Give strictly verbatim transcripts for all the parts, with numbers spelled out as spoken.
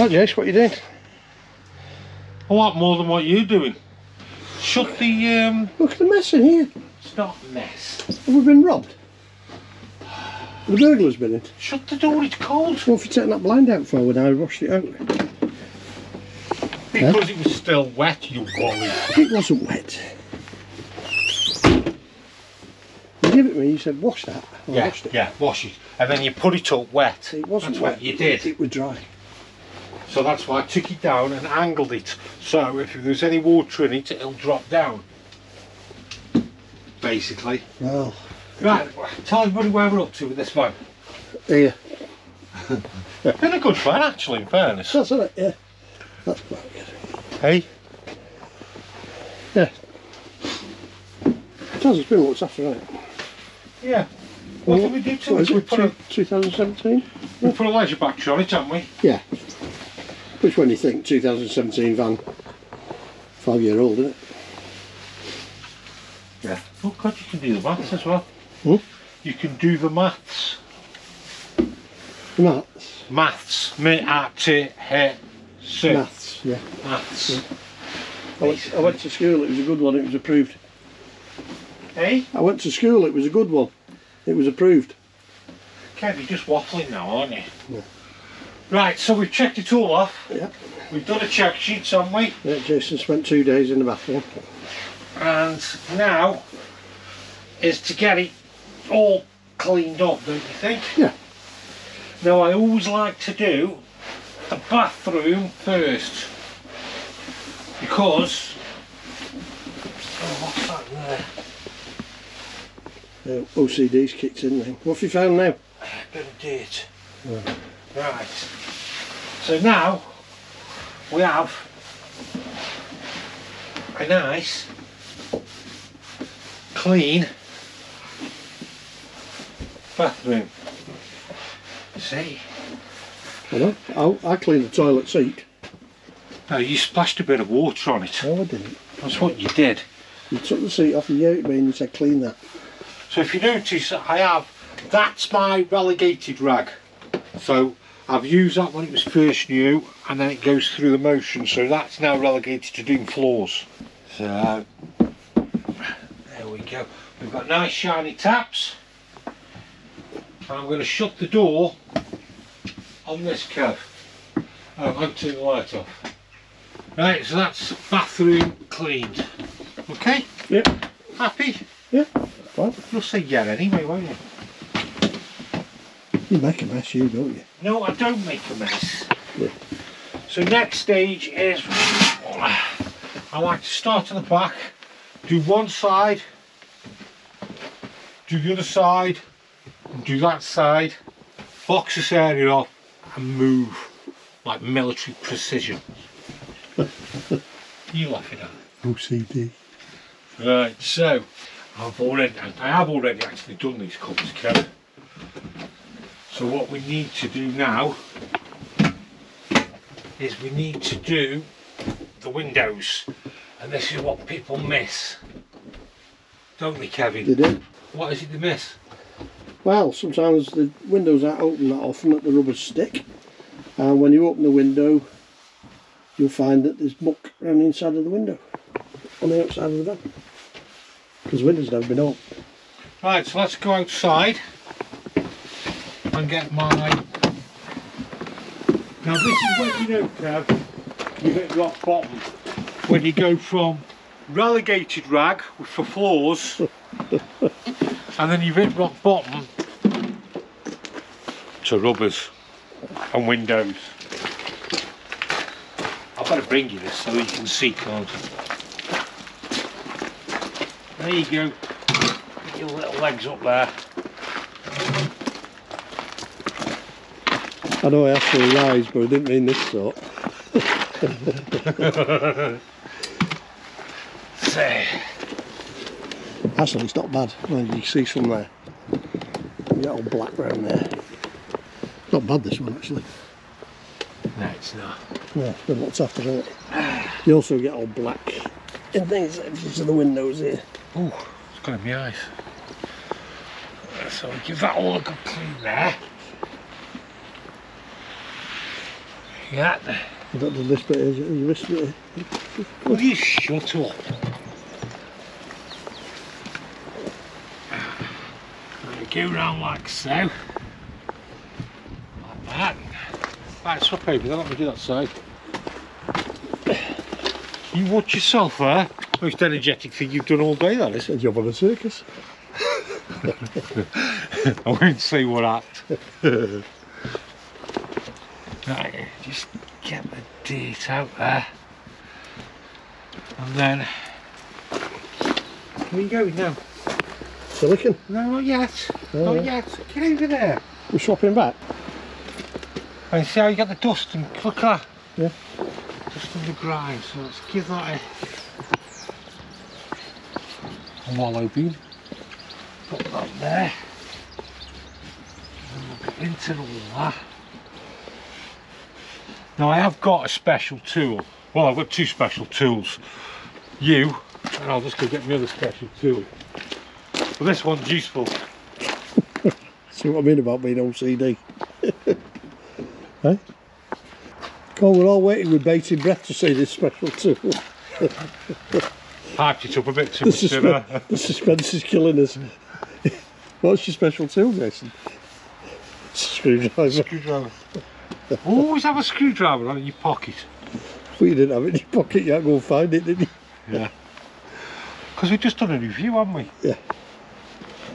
Oh, Jace, what are you doing? I want more than what you're doing. Shut the... Um... Look at the mess in here. It's not a mess. Have we been robbed? The burglar's been in. Shut the door, it's cold. What if you take that blind out for when I washed it out? Because yeah. It was still wet, you wally. It wasn't wet. You gave it me, you said wash that. Well, yeah, I washed it. Yeah, wash it. And then you put it up wet. It wasn't that's wet. You did. It was dry. So that's why I took it down and angled it. So if there's any water in it, it'll drop down. Basically. Well. Right, tell everybody where we're up to with this one. Here. Been a good fan actually, in fairness. That's it, yeah. That's quite good. Hey? Yeah. It has, it's been what's after, hasn't it? Yeah. What well, did we do to it? We put a twenty seventeen? We put a leisure battery on it, haven't we? Yeah. Which one do you think? twenty seventeen van. Five year old, isn't it? Yeah. Oh God, you can do the maths as well. Huh? You can do the maths. Maths? Maths. Me, at, t, he, so. Maths, yeah. Maths. Yeah. I, went, I went to school, it was a good one, it was approved. Hey? I went to school, it was a good one. It was approved. Kev, you're just waffling now, aren't you? Yeah. Right, so we've checked it all off. Yeah. We've done a check sheet, haven't we? Yeah, Jason spent two days in the bathroom. And now is to get it all cleaned up, don't you think? Yeah. Now I always like to do the bathroom first because oh, what's that in there? Uh, O C D's kicked in then. What have you found now? A bit of dirt. Right. Right. So now we have a nice clean bathroom. You see? Hello? Oh, I cleaned the toilet seat. No, you splashed a bit of water on it. No, I didn't. That's what you did. You took the seat off and you gave it me and you said clean that. So if you notice, I have, that's my relegated rag. So I've used that when it was first new and then it goes through the motion. So that's now relegated to doing floors. So there we go. We've got nice shiny taps. I'm going to shut the door on this cab. Oh, I'll turn the light off. Right, so that's bathroom cleaned. Okay? Yep. Happy? Yeah. Well, you'll say yeah anyway, won't you? You make a mess, you don't you? No, I don't make a mess. Yeah. So next stage is I like to start at the back, do one side, do the other side, and do that side, box this area off and move like military precision. You laughing at it? O C D. Right, so I've already I have already actually done these covers, Kev. So what we need to do now is we need to do the windows, and this is what people miss, don't they, Kevin? They do. What is it they miss? Well, sometimes the windows aren't open that often at the rubber stick, and when you open the window you'll find that there's muck around the inside of the window, on the outside of the van, because the windows never been opened. Right, so let's go outside and get my... Now this is what you know, Kev, you hit rock bottom when you go from relegated rag for floors and then you hit rock bottom to rubbers and windows. I better bring you this so you can see, can't I? There you go, get your little legs up there. I know I asked for a rise, but I didn't mean this sort. So. Actually, it's not bad. You can see some there. That old black round there. Not bad, this one, actually. No, it's not. Yeah, but what's after that? You also get all black in things to the windows here. Oh, it's going to be nice. So we give that all a good clean there. Yeah. I don't do this bit, is it? You missed it. Will you shut up? Right, go round like so. Like that. Right, swap over there, let me do that side. You watch yourself there. Eh? Most energetic thing you've done all day, that is. A job on a circus. I won't say what act. Right, just get the dirt out there, and then where are you going now? Silicon? No, not yet. No, not no. yet. Get over there. We're swapping back. And see how you get the dust and look at that. Yeah. Dust in the grime. So let's give that a wallow beam. Put that there. And we'll get into all that. Now I have got a special tool. Well, I've got two special tools. You, and I'll just go get my other special tool. But this one's useful. See what I mean about being O C D? Hey? God, we're all waiting with bated breath to see this special tool. Hyped it up a bit too much, didn't I? The suspense is killing us. What's your special tool, Jason? Screwdriver. Screwdriver. Always have a screwdriver on in your pocket. Well, you didn't have it in your pocket, you had to go and find it, didn't you? Yeah. Because we've just done a review, haven't we? Yeah.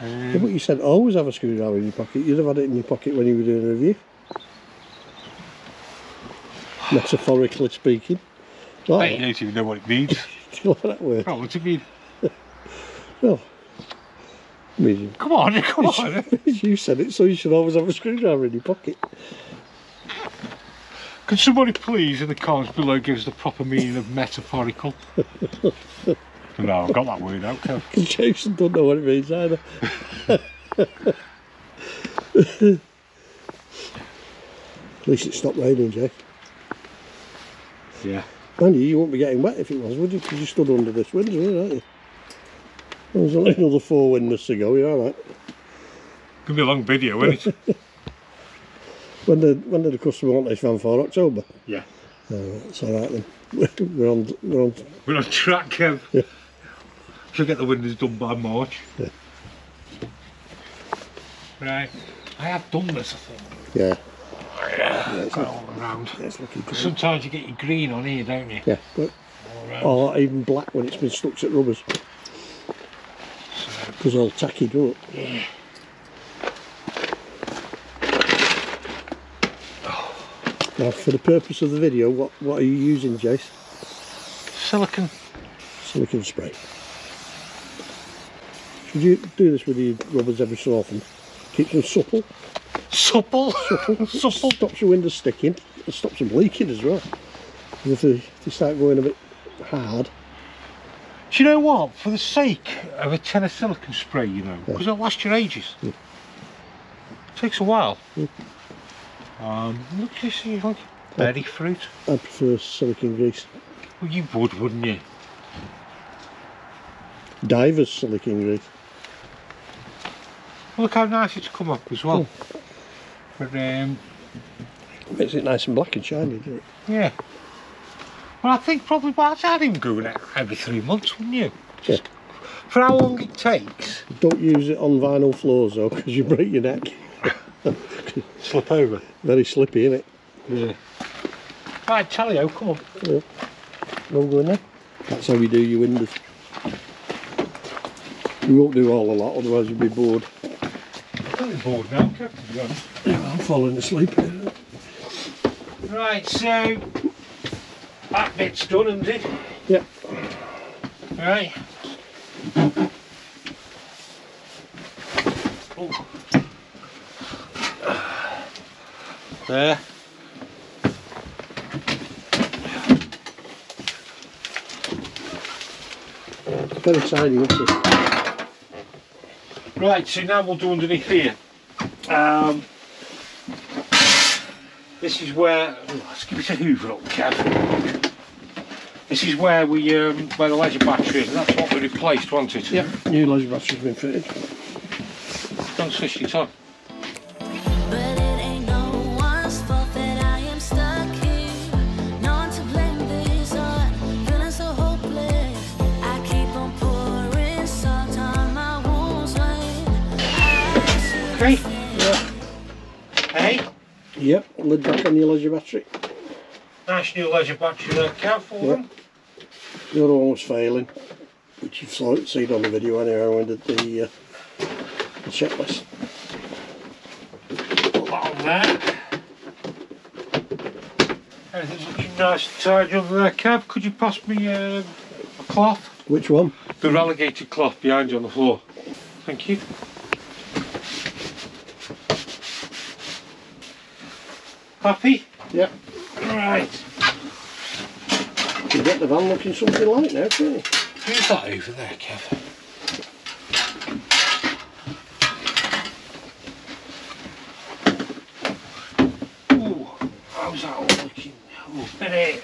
Um, yeah. But you said always have a screwdriver in your pocket. You'd have had it in your pocket when you were doing a review. Metaphorically speaking. Like I don't even know what it means. Do you like that word? Oh, what do you mean? Well, I mean, come on, come on. You said it, so you should always have a screwdriver in your pocket. Could somebody please in the comments below give us the proper meaning of metaphorical? No, I've got that word out, Kev. Jason doesn't know what it means either. At least it stopped raining, Jake. Yeah. Mind you, you wouldn't be getting wet if it was, would you? Because you stood under this window, aren't you? There was only another four windmills to go, you're alright. Gonna be a long video, isn't it? When did, when did the customer want this van for? October? Yeah. Oh, that's alright then. We're on, we're on... We're on track, Kev. Yeah. Should get the windows done by March. Yeah. Right. I have done this, I think. Yeah. Yeah, yeah, it's got all around. Yeah, it's looking good. Sometimes you get your green on here, don't you? Yeah. But, or even black when it's been stuck at rubbers. Because so, all tacky, don't it? Yeah. Now, for the purpose of the video, what, what are you using, Jace? Silicon. Silicon spray. Should you do this with your rubbers every so often? Keeps them supple. Supple? Supple. Supple. Stops your windows sticking. It stops them leaking as well. And if they, if they start going a bit hard. Do you know what? For the sake of a tin of silicon spray, you know, because yeah. it'll last you ages. Yeah. It takes a while. Yeah. Um, look, you see, like berry fruit. I prefer silicon grease. Well, you would, wouldn't you? Diver's silicon grease. Well, look how nice it's come up as well. Oh. But, um... makes it nice and black and shiny, doesn't it? Yeah. Well, I think probably by that him going out every three months, wouldn't you? Just yeah. For how long it takes. Don't use it on vinyl floors, though, because you break your neck. Slip over. Very slippy, isn't it? Yeah. Right, Tallyo, come on. Yeah. All going there. That's how we do your windows. We won't do all a lot, otherwise you'll be bored. I'm really bored now, Captain John. Yeah, I'm falling asleep. Right, so that bit's done, isn't it? Yep. Yeah. Right. Oh. There. Very tiny, isn't it? Right, so now we'll do underneath here. Um, this is where, oh, let's give it a hoover up, Kev. This is where we, um, where the leisure battery is, and that's what we replaced, wasn't it? Yep, new leisure battery's been fitted. Don't switch it on. But it ain't no one's fault that I am stuck here. battery. Yeah. Hey? Yep, lid back on your Ledger battery. Nice new Ledger battery there, Kev, for yep. them. The other one was failing, which you've seen on the video anyway when I did the, uh, the checklist. Put that on there. Everything's looking nice and tidy on there, Kev. Could you pass me uh, a cloth? Which one? The relegated cloth behind you on the floor. Thank you. Happy? Yep. Right. You get the van looking something like now, can't you? Who's that over there, Kev? Ooh, how's that all looking? Open it.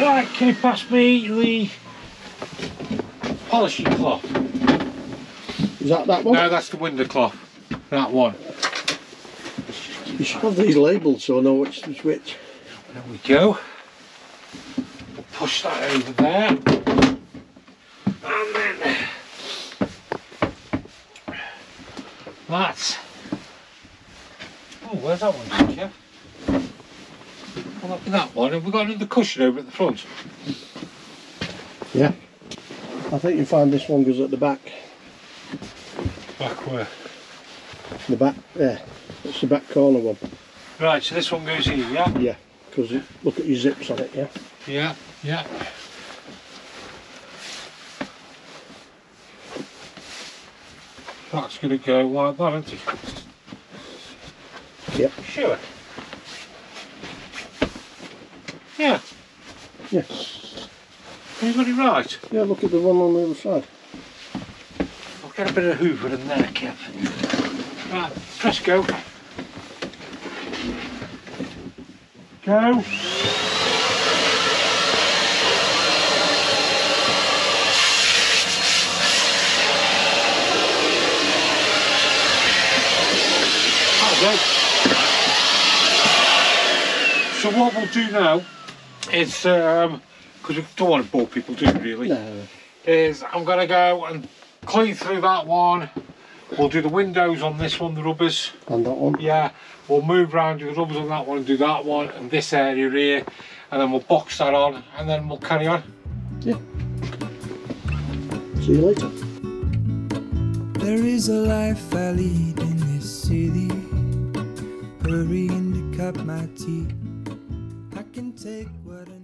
Right, can you pass me the polishing cloth? Is that that one? No, that's the window cloth. That one. You should have these labelled so I know which is which. There we go. We'll push that over there. And then that. Oh, where's that one, Jeff? Well, that one. Have we got another cushion over at the front? Yeah. I think you find this one goes at the back. Back where? The back, yeah. It's the back corner one. Right, so this one goes here, yeah? Yeah, because look at your zips on it, yeah? Yeah, yeah. That's going to go like that, isn't it? Yep. Sure. Yeah. Yeah. You got it right. Yeah, look at the one on the other side. I'll get a bit of hoover in there, Kev. Right, press go. Go. So what we'll do now is um because we don't want to bore people, do we really? No. Is I'm going to go and clean through that one. We'll do the windows on this one, the rubbers. And that one? Yeah. We'll move round, do the rubbers on that one and do that one and this area here. And then we'll box that on and then we'll carry on. Yeah. See you later. There is a life I lead in this city. Hurrying to cut my teeth. I can take what I